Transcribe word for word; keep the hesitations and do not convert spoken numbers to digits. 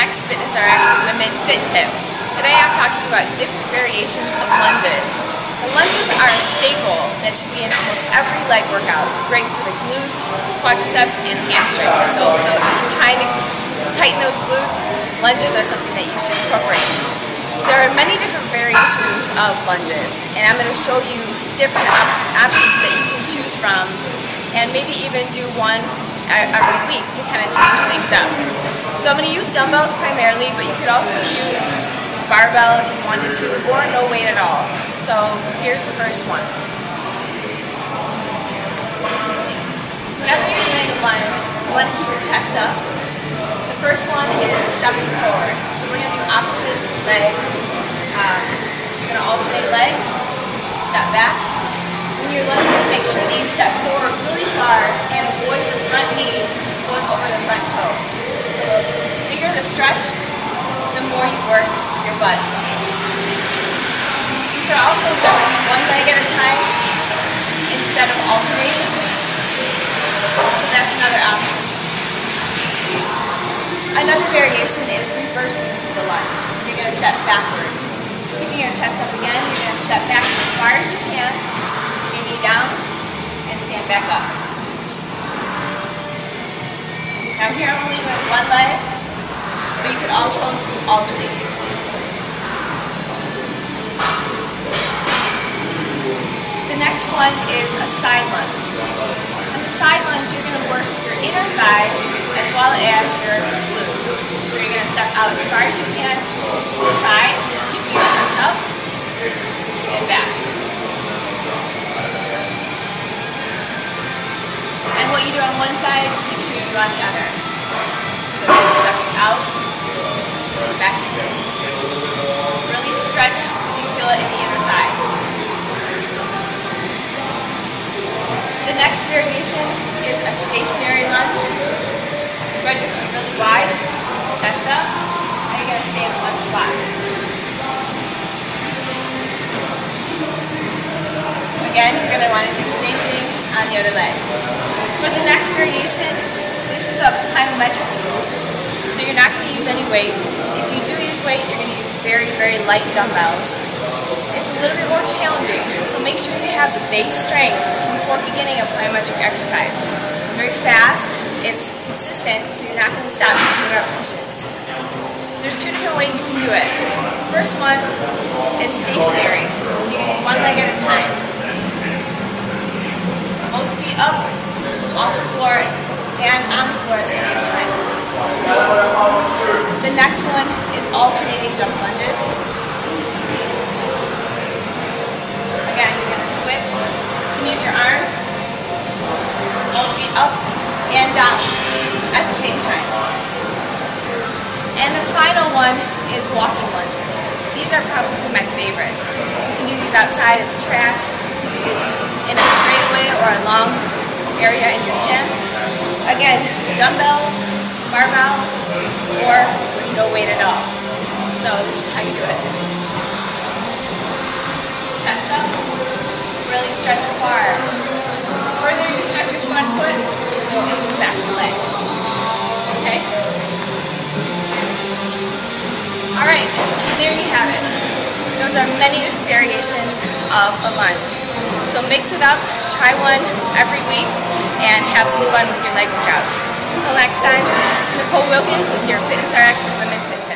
next FitnessRx for Women Fit Tip. Today I'm talking about different variations of lunges. The lunges are a staple that should be in almost every leg workout. It's great for the glutes, quadriceps, and hamstrings. So if you're trying to tighten those glutes, lunges are something that you should incorporate. There are many different variations of lunges, and I'm going to show you different op options that you can choose from, and maybe even do one every week to kind of change things up. So I'm going to use dumbbells primarily, but you could also use barbell if you wanted to, or no weight at all. So here's the first one. Whenever you're doing a lunge, you want to keep your chest up. The first one is stepping forward. So we're going to do opposite leg. Um, you're going to alternate legs, step back. When you're lunging, make sure that you step forward really far and avoid the front knee going over the front toe. So the bigger the stretch, the more you work your butt. You can also just do one leg at a time instead of alternating. So that's another option. Another variation is reversing the lunge. So you're going to step backwards. Keeping your chest up again, you're going to step back as far as you can. Down and stand back up. Now here I'm only doing one leg, but you could also do alternating. The next one is a side lunge. On the side lunge, you're going to work your inner thigh as well as your glutes. So you're going to step out as far as you can to the side, keeping your chest up and back. What you do on one side, make sure you do on the other. So stepping out, back in. Really stretch so you feel it in the inner thigh. The next variation is a stationary lunge. Spread your feet really wide, chest up, and you're going to stay in one spot. Again, you're going to want to do the same thing on the other leg. For the next variation, this is a plyometric move, so you're not going to use any weight. If you do use weight, you're going to use very, very light dumbbells. It's a little bit more challenging, so make sure you have the base strength before beginning a plyometric exercise. It's very fast, it's consistent, so you're not going to stop between repetitions. There's two different ways you can do it. The first one is stationary, so you can do one leg at a time. Both feet up, off the floor and on the floor at the same time. The next one is alternating jump lunges. Again, you're going to switch. You can use your arms, both feet up and down at the same time. And the final one is walking lunges. These are probably my favorite. You can do these outside of the track. You can do these in a straightaway or a long area in your gym. Again, dumbbells, barbells, or with no weight at all. So this is how you do it. Chest up, really stretch far. The further you stretch your front foot, you use the back leg. Okay? Alright, so there you have it. Those are many different variations of a lunge. So mix it up, try one every week, and have some fun with your leg workouts. Until next time, it's Nicole Wilkins with your FitnessRx for Women Fit Tip.